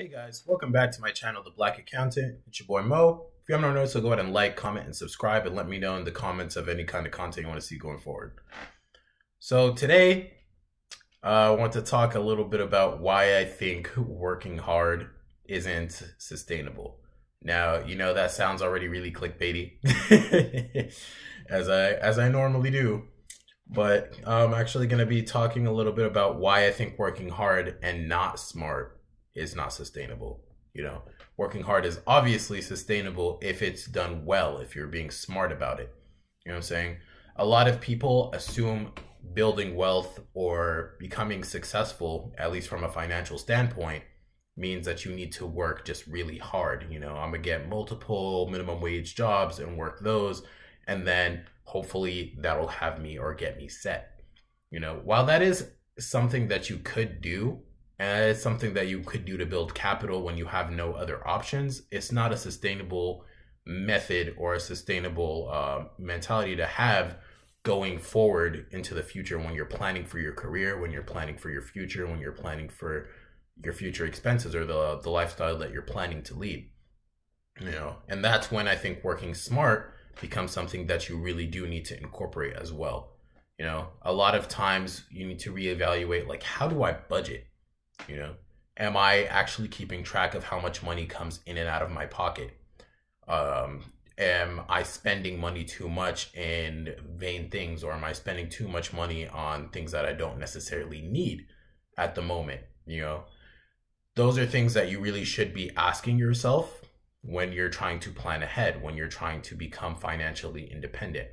Hey guys, welcome back to my channel, The Black Accountant. It's your boy Mo. If you haven't already noticed, so go ahead and like, comment, and subscribe, and let me know in the comments of any kind of content you want to see going forward. So today, I want to talk a little bit about why I think working hard isn't sustainable. Now, you know, that sounds already really clickbaity, as I normally do. But I'm actually going to be talking a little bit about why I think working hard and not smart is not sustainable. You know, working hard is obviously sustainable if it's done well, if you're being smart about it. You know what I'm saying? A lot of people assume building wealth or becoming successful, at least from a financial standpoint, means that you need to work just really hard. You know, I'm gonna get multiple minimum wage jobs and work those, and then hopefully that'll have me or get me set. You know, while that is something that you could do, and it's something that you could do to build capital when you have no other options, it's not a sustainable method or a sustainable mentality to have going forward into the future when you're planning for your career, when you're planning for your future, when you're planning for your future expenses or the lifestyle that you're planning to lead. You know, and that's when I think working smart becomes something that you really do need to incorporate as well. You know, a lot of times you need to reevaluate, like, how do I budget? You know, am I actually keeping track of how much money comes in and out of my pocket? Am I spending money too much in vain things, or am I spending too much money on things that I don't necessarily need at the moment? You know, those are things that you really should be asking yourself when you're trying to plan ahead, when you're trying to become financially independent.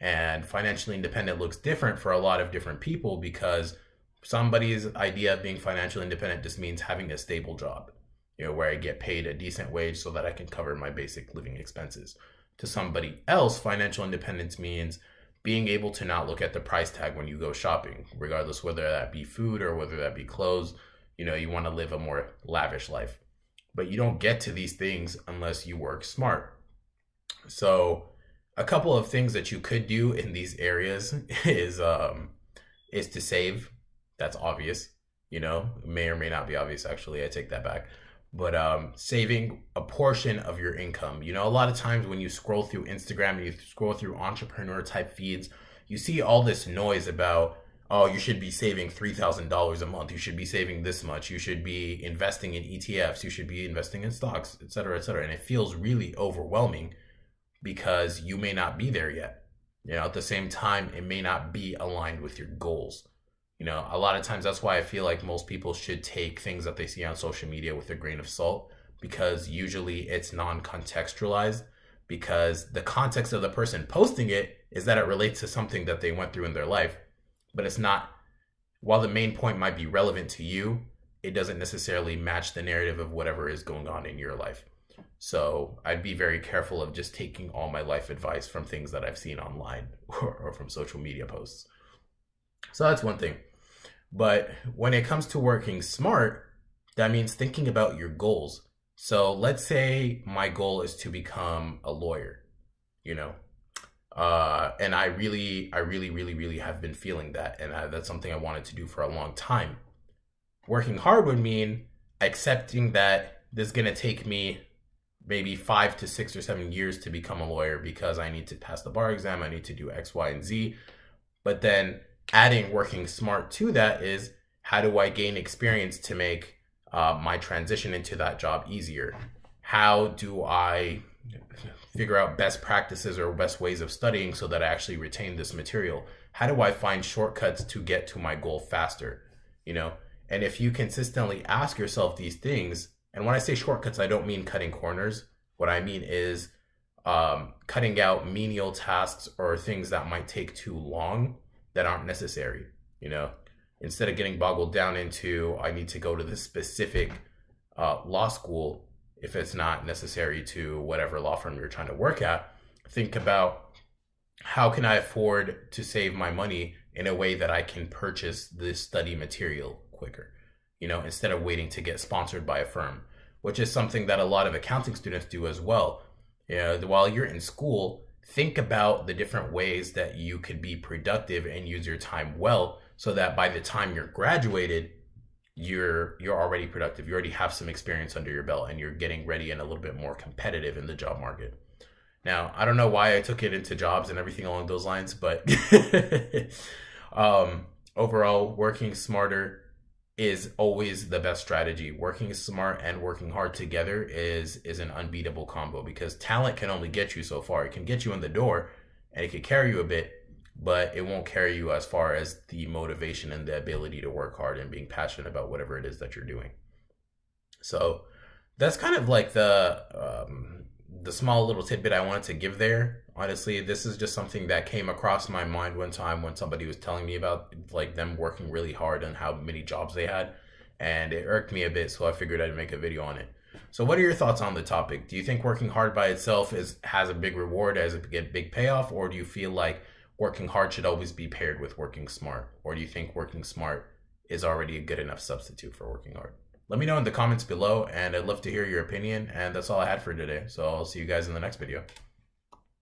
And financially independent looks different for a lot of different people, because somebody's idea of being financially independent just means having a stable job, you know, where I get paid a decent wage so that I can cover my basic living expenses. To somebody else, financial independence means being able to not look at the price tag when you go shopping, regardless whether that be food or whether that be clothes. You know, you want to live a more lavish life, but you don't get to these things unless you work smart. So a couple of things that you could do in these areas is to save. That's obvious, you know, it may or may not be obvious. Actually, I take that back. But saving a portion of your income, you know, a lot of times when you scroll through Instagram and you scroll through entrepreneur type feeds, you see all this noise about, oh, you should be saving $3,000 a month. You should be saving this much. You should be investing in ETFs. You should be investing in stocks, et cetera, et cetera. And it feels really overwhelming because you may not be there yet. You know, at the same time, it may not be aligned with your goals. You know, a lot of times that's why I feel like most people should take things that they see on social media with a grain of salt, because usually it's non-contextualized, because the context of the person posting it is that it relates to something that they went through in their life. But it's not, while the main point might be relevant to you, it doesn't necessarily match the narrative of whatever is going on in your life. So I'd be very careful of just taking all my life advice from things that I've seen online or from social media posts. So that's one thing. But when it comes to working smart, that means thinking about your goals. So let's say my goal is to become a lawyer, you know, and I really have been feeling that. And that's something I wanted to do for a long time. Working hard would mean accepting that this is going to take me maybe 5 to 6 or 7 years to become a lawyer, because I need to pass the bar exam. I need to do X, Y, and Z. But then adding working smart to that is, how do I gain experience to make my transition into that job easier? How do I figure out best practices or best ways of studying so that I actually retain this material? How do I find shortcuts to get to my goal faster? You know, and if you consistently ask yourself these things, and when I say shortcuts, I don't mean cutting corners. What I mean is cutting out menial tasks or things that might take too long, that aren't necessary. You know, instead of getting boggled down into, I need to go to this specific law school if it's not necessary to whatever law firm you're trying to work at, think about, how can I afford to save my money in a way that I can purchase this study material quicker? You know, instead of waiting to get sponsored by a firm, which is something that a lot of accounting students do as well. You know, while you're in school, think about the different ways that you could be productive and use your time well, so that by the time you're graduated, you're already productive. You already have some experience under your belt, and you're getting ready and a little bit more competitive in the job market. Now, I don't know why I took it into jobs and everything along those lines, but overall, working smarter is always the best strategy. Working smart and working hard together is an unbeatable combo, because talent can only get you so far. It can get you in the door and it can carry you a bit, but it won't carry you as far as the motivation and the ability to work hard and being passionate about whatever it is that you're doing. So that's kind of like the small little tidbit I wanted to give there. Honestly, this is just something that came across my mind one time when somebody was telling me about like them working really hard and how many jobs they had, and it irked me a bit, so I figured I'd make a video on it. So what are your thoughts on the topic? Do you think working hard by itself has a big reward, as a big payoff, or do you feel like working hard should always be paired with working smart? Or do you think working smart is already a good enough substitute for working hard? Let me know in the comments below, and I'd love to hear your opinion. And that's all I had for today. So I'll see you guys in the next video.